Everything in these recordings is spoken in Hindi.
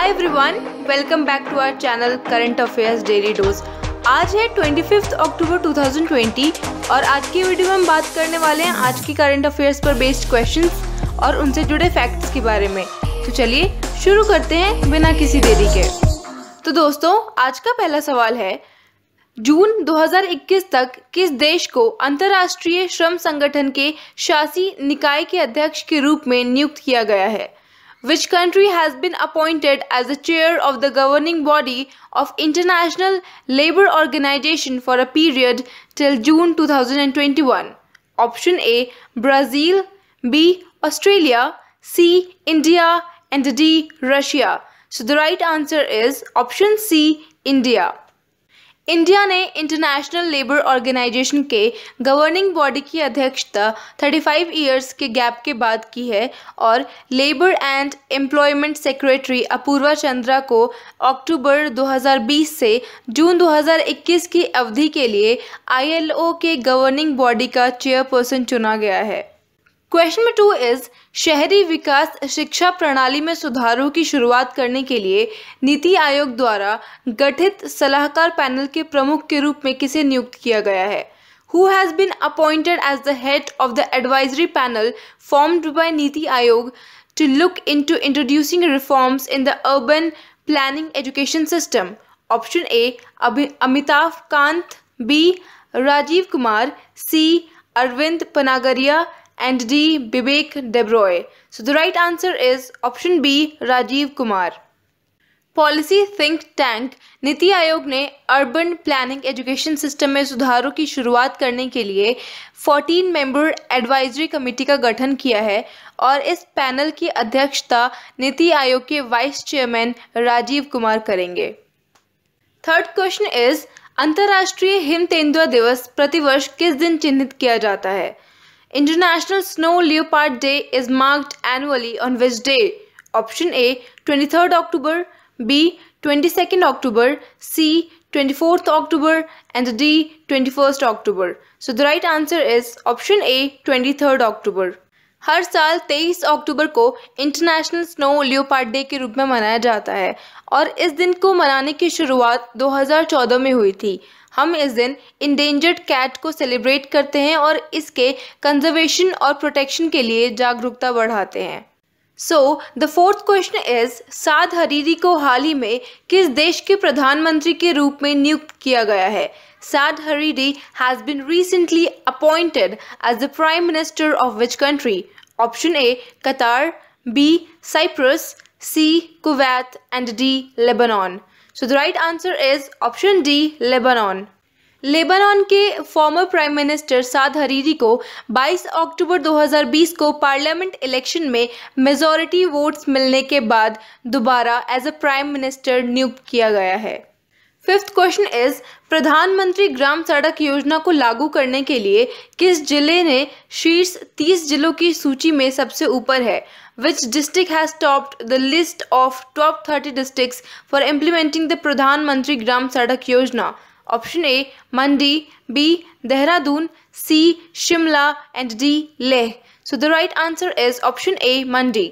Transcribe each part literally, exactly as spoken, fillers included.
Hi everyone, welcome back to our channel current affairs daily dose. आज है पच्चीस अक्टूबर दो हज़ार बीस और आज की वीडियो में हम बात करने वाले हैं आज की करंट अफेयर्स पर बेस्ड क्वेश्चंस और उनसे जुड़े फैक्ट्स के बारे में। तो चलिए शुरू करते हैं बिना किसी देरी के। तो दोस्तों, आज का पहला सवाल है, जून दो हज़ार इक्कीस तक किस देश को अंतर्राष्ट्रीय श्रम संगठन के शासी निकाय के अध्यक्ष के रूप में नियुक्त किया गया है? Which country has been appointed as the chair of the governing body of International Labour Organization for a period till June two thousand twenty-one? Option A, Brazil, B, Australia, C, India, and D, Russia. So the right answer is option C, India. India ने इंटरनेशनल लेबर ऑर्गेनाइजेशन के गवर्निंग बॉडी की अध्यक्षता पैंतीस इयर्स के गैप के बाद की है और labour and employment secretary Apurva Chandra को अक्टूबर दो हज़ार बीस से जून दो हज़ार इक्कीस की अवधि के लिए आईएलओ के गवर्निंग बॉडी का चेयरपर्सन चुना गया है। क्वेश्चन नंबर टू इज़, शहरी विकास शिक्षा प्रणाली में सुधारों की शुरुआत करने के लिए नीति आयोग द्वारा गठित सलाहकार पैनल के प्रमुख के रूप में किसे नियुक्त किया गया है? Who has been appointed as the head of the advisory panel formed by नीति Aayog to look into introducing reforms in the urban planning education system? Option A, Amitabh Kant, B, Rajiv Kumar, C, Arvind Panagariya, and D, Vivek Debrey. So the right answer is option B, Rajiv Kumar. Policy think tank नीति आयोग ने अर्बन प्लानिंग एजुकेशन सिस्टम में सुधारों की शुरुआत करने के लिए चौदह मेंबर एडवाइजरी कमेटी का गठन किया है और इस पैनल की अध्यक्षता नीति आयोग के वाइस चेयरमैन राजीव कुमार करेंगे। थर्ड क्वेश्चन इज, अंतर्राष्ट्रीय हिम तेंदुआ दिवस प्रतिवर्ष किस दिन चिन्हित किया जाता है? International Snow Leopard Day is marked annually on which day? Option A, twenty-third October, B, twenty-second October, C, twenty-fourth October, and D, twenty-first October. So the right answer is option A, twenty-third October. हर साल तेईस अक्टूबर को इंटरनेशनल स्नो लियोपार्ड डे के रूप में मनाया जाता है और इस दिन को मनाने की शुरुआत दो हज़ार चौदह में हुई थी। हम इस दिन इंडेंजर्ड कैट को सेलिब्रेट करते हैं और इसके कंजर्वेशन और प्रोटेक्शन के लिए जागरूकता बढ़ाते हैं। So the fourth question is, Saad Hariri को हाल ही में किस देश के प्रधानमंत्री के रूप में नियुक्त किया गया है? Saad Hariri has been recently appointed as the Prime Minister of which country? Option A, Qatar, B, Cyprus, C, Kuwait, and D, Lebanon. So the right answer is option D, Lebanon. Lebanon के former prime minister Saad Hariri को बाईस अक्टूबर दो हज़ार बीस को पार्लियामेंट इलेक्शन में मेजॉरिटी वोट्स मिलने के बाद दोबारा एज अ प्राइम मिनिस्टर नियुक्त किया गया है। फिफ्थ क्वेश्चन इज, प्रधानमंत्री ग्राम सड़क योजना को लागू करने के लिए किस जिले ने शीर्ष तीस जिलों की सूची में सबसे ऊपर है? Which district has topped the list of top thirty districts for implementing the Pradhan Mantri Gram Sadak Yojana? Option A, Mandi, B, Dehradun, C, Shimla, and D, Leh. So the right answer is option A, Mandi.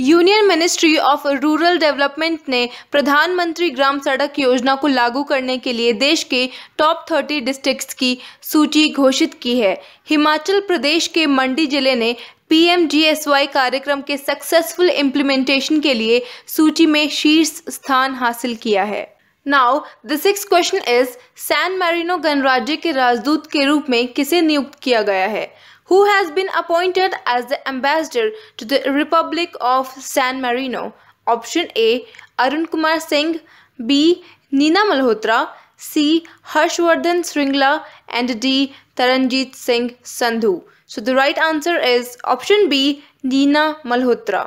Union ministry of rural development ने प्रधानमंत्री ग्राम सड़क योजना को लागू करने के लिए देश के टॉप तीस डिस्ट्रिक्ट्स की सूची घोषित की है। हिमाचल प्रदेश के मंडी जिले ने पीएमजीएसवाई कार्यक्रम के सक्सेसफुल इम्प्लीमेंटेशन के लिए सूची में शीर्ष स्थान हासिल किया है। Now the sixth question is, San Marino गणराज्य के राजदूत के रूप में किसे नियुक्त किया गया है? Who has been appointed as the ambassador to the Republic of San Marino? Option A, Arun Kumar Singh, B, Naina Malhotra, C, Harshvardhan Shringla, and D, Taranjit Singh Sandhu. So the right answer is option B, Naina Malhotra.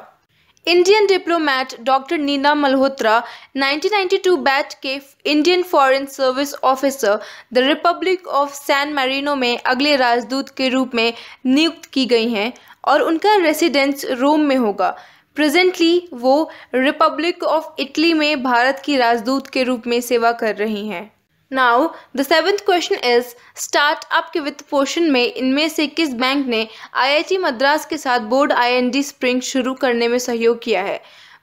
Indian diplomat doctor Neena Malhotra nineteen ninety two batch के Indian foreign service officer the Republic of San Marino में अगले राजदूत के रूप में नियुक्त की गई हैं और उनका रेसिडेंस रोम में होगा। प्रेजेंटली वो रिपब्लिक ऑफ इटली में भारत की राजदूत के रूप में सेवा कर रही हैं। Now the seventh question is, startup के वित्त पोषण में इनमें से किस बैंक ने आईआईटी मद्रास के साथ बोर्ड आईएनडी स्प्रिंग शुरू करने में सहयोग किया है?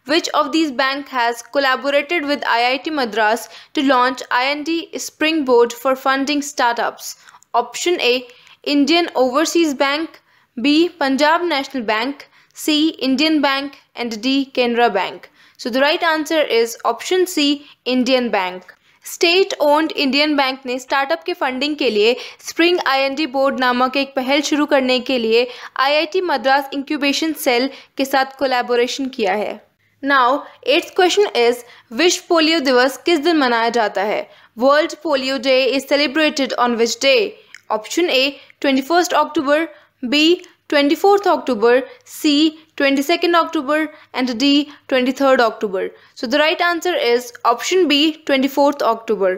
Which of these banks has collaborated with I I T Madras to launch I and D Springboard for funding startups? Option A, Indian Overseas Bank, B, Punjab National Bank, C, Indian Bank, and D, Canara Bank. So the right answer is option C, Indian Bank. State owned Indian bank ने स्टार्टअप के फंडिंग के लिए स्प्रिंग आईएनडी बोर्ड नामक एक पहल शुरू करने के लिए आईआईटी मद्रास इंक्यूबेशन सेल के साथ कोलैबोरेशन किया है। नाउ एट्थ क्वेश्चन इज, विश्व पोलियो दिवस किस दिन मनाया जाता है? World polio day is celebrated on which day? Option A, twenty first October, B, twenty fourth October, C, twenty second October, and D, twenty third October. So the right answer is option B, twenty fourth October.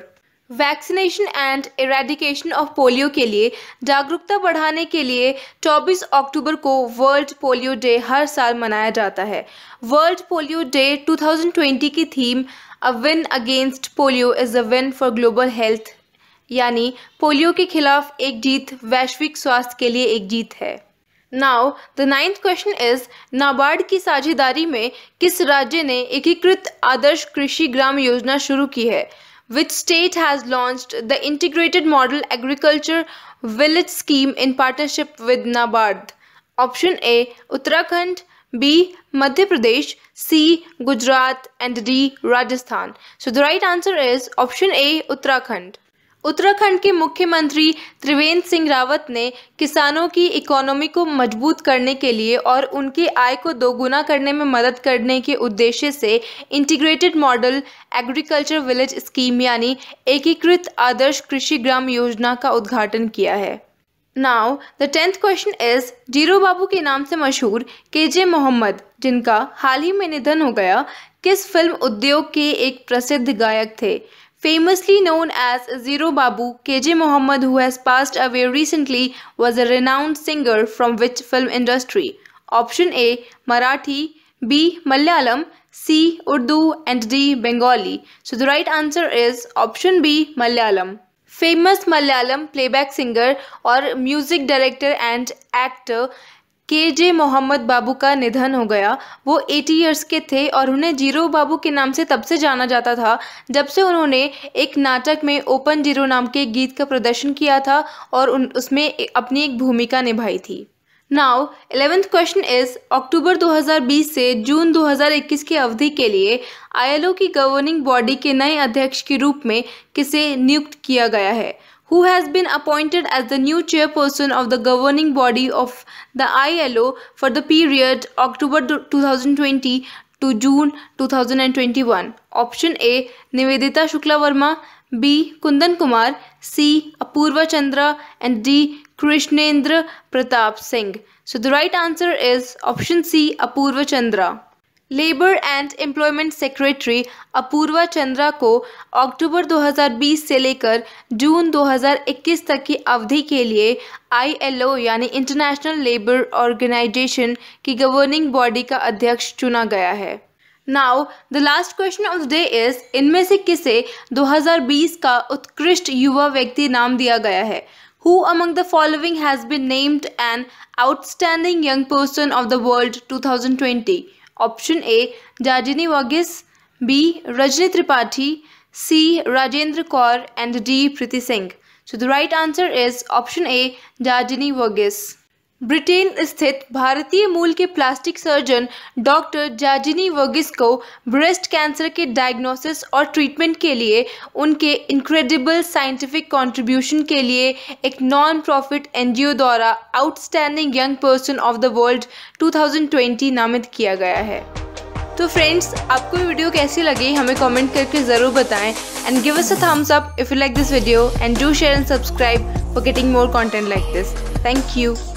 Vaccination and eradication of polio के लिए जागरूकता बढ़ाने के लिए चौबीस अक्टूबर को वर्ल्ड पोलियो डे हर साल मनाया जाता है। World polio Day twenty twenty की theme a win against polio is a win for global health, यानी पोलियो के खिलाफ एक जीत वैश्विक स्वास्थ्य के लिए एक जीत है। Now the ninth question is, NABARD की साझेदारी में किस राज्य ने एकीकृत आदर्श कृषि ग्राम योजना शुरू की है? Which state has launched the integrated model agriculture village scheme in partnership with NABARD? Option A, Uttarakhand, B, Madhya Pradesh, C, Gujarat, and D, Rajasthan. So the right answer is option A, Uttarakhand. Uttarakhand के मुख्यमंत्री त्रिवेंद्र सिंह रावत ने किसानों की इकोनॉमी को मजबूत करने के लिए और उनकी आय को दोगुना करने में मदद करने के उद्देश्य से integrated model agriculture village scheme यानी एकीकृत आदर्श कृषि ग्राम योजना का उद्घाटन किया है। Now the tenth question is, zero Babu के नाम से मशहूर के जे मोहम्मद, जिनका हाल ही में निधन हो गया, किस फिल्म उद्योग के एक प्रसिद्ध गायक थे? Famously known as Zero Babu, K J Mohammed, who has passed away recently, was a renowned singer from which film industry? Option A, Marathi, B, Malayalam, C, Urdu, and D, Bengali. So the right answer is option B, Malayalam. Famous Malayalam playback singer or music director and actor के जे मोहम्मद बाबू का निधन हो गया। वो अस्सी इयर्स के थे और उन्हें जीरो बाबू के नाम से तब से जाना जाता था जब से उन्होंने एक नाटक में ओपन जीरो नाम के गीत का प्रदर्शन किया था और उन उसमें अपनी एक भूमिका निभाई थी। Now eleventh question is, October दो हज़ार बीस से जून दो हज़ार इक्कीस की अवधि के लिए आईएलओ की गवर्निंग बॉडी के नए अध्यक्ष के रूप में किसे नियुक्त किया गया है? Who has been appointed as the new chairperson of the governing body of the I L O for the period October twenty twenty to June twenty twenty-one? Option A, Nivedita Shukla Verma, B, Kundan Kumar, C, Apurva Chandra, and D, Krishnendra Pratap Singh. So the right answer is option C, Apurva Chandra. Labour and employment secretary Apurva Chandra को अक्टूबर दो हज़ार बीस से लेकर जून दो हज़ार इक्कीस तक की अवधि के लिए आईएलओ यानी इंटरनेशनल लेबर ऑर्गेनाइजेशन की गवर्निंग बॉडी का अध्यक्ष चुना गया है। Now the last question of the day is, इनमें से किसे दो हज़ार बीस का उत्कृष्ट युवा व्यक्ति नाम दिया गया है? Who among the following has been named an outstanding young person of the world twenty twenty? Option A, Jacintha Vergis, B, Rajni Tripathi, C, Rajendra Kaur, and D, Priti Singh. So the right answer is option A, Jacintha Vergis. Britain स्थित भारतीय मूल के plastic surgeon doctor Jajini Vergis को ब्रेस्ट कैंसर के डायग्नोसिस और ट्रीटमेंट के लिए उनके इनक्रेडिबल साइंटिफिक कंट्रीब्यूशन के लिए एक नॉन प्रॉफिट एनजीओ द्वारा outstanding young person of the world दो हज़ार बीस नामित किया गया है। तो फ्रेंड्स, आपको ये वीडियो कैसी लगी हमें कमेंट करके ज़रूर बताएं, and give us a thumbs up if you like this video, and do share and subscribe for getting more content like this. Thank you.